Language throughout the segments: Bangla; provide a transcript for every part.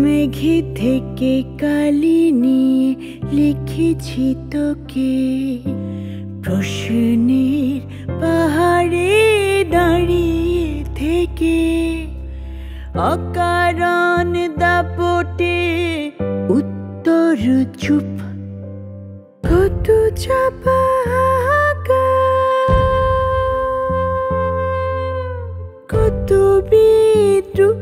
মেঘে থেকে কালি নিয়ে লিখেছি তোকে, প্রশ্নের পাহাড়ে দাঁড়িয়ে থেকে অকারণ দাপটে উত্তর চুপ, কত চাপা কত বিদ্রুপ।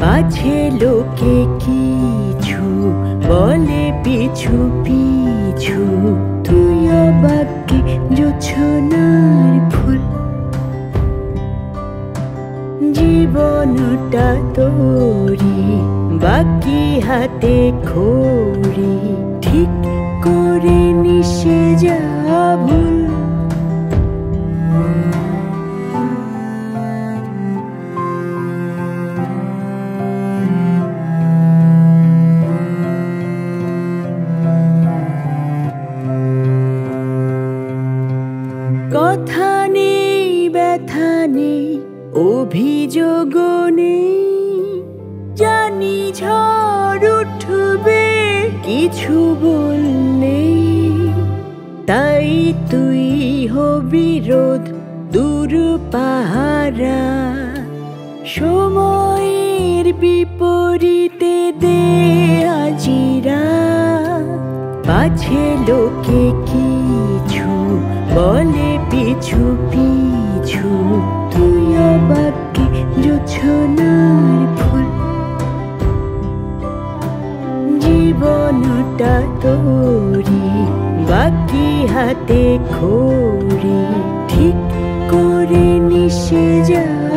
পাছে লোকে কিছু বলে পিছু পিছু, তুই অবাক্যে জোছনার ফুল। জীবনটা তোরি বাকি হাতে খড়ি, ঠিক করে নিশে যা ভুল। কথা নেই, ব্যথা নেই, অভিযোগ নেই, জানি ঝড় উঠবে কিছু বললে, তাই তুই হবি রোদ দূর পাহারা। সময়ের বিপরীতে দে আজিরা। পাছে লোকে কিছু বলে পিছু পিছু, তুই অবাক্যে জোছনার ফুল। জীবনটা তোরি বাকি হাতে খড়ি, ঠিক করে নিশে যা।